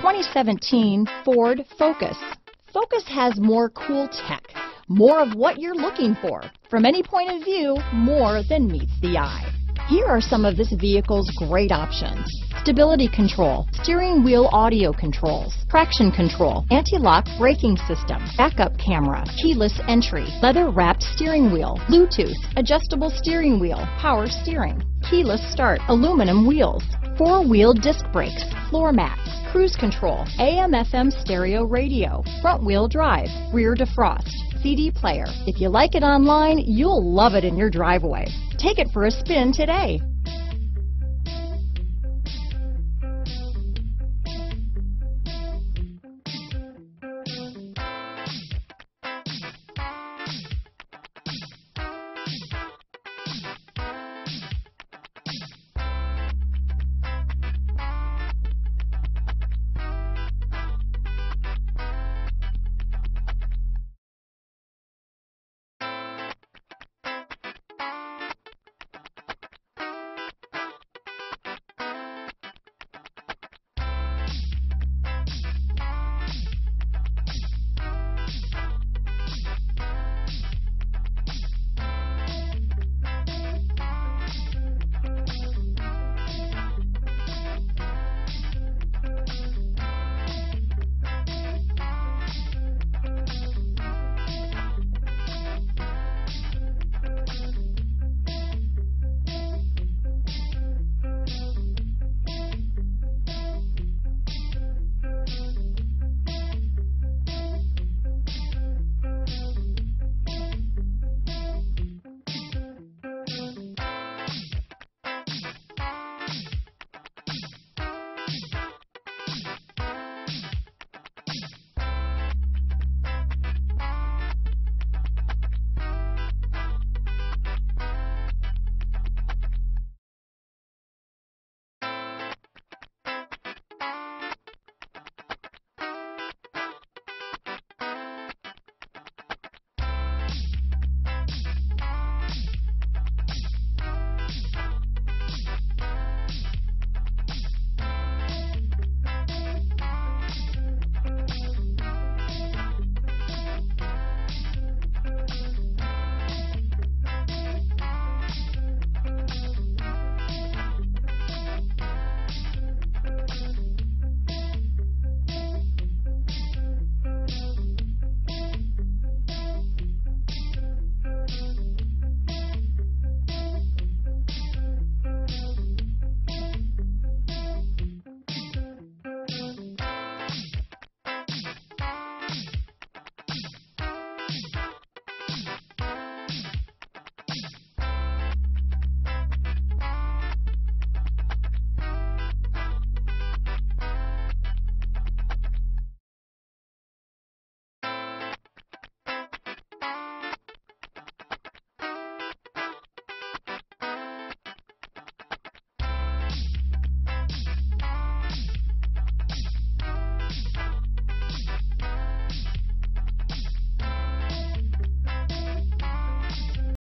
2017 Ford Focus. Focus has more cool tech, more of what you're looking for. From any point of view, more than meets the eye. Here are some of this vehicle's great options: stability control, steering wheel audio controls, traction control, anti-lock braking system, backup camera, keyless entry, leather-wrapped steering wheel, Bluetooth, adjustable steering wheel, power steering, keyless start, aluminum wheels, four-wheel disc brakes, floor mats, cruise control, AM/FM stereo radio, front-wheel drive, rear defrost, CD player. If you like it online, you'll love it in your driveway. Take it for a spin today.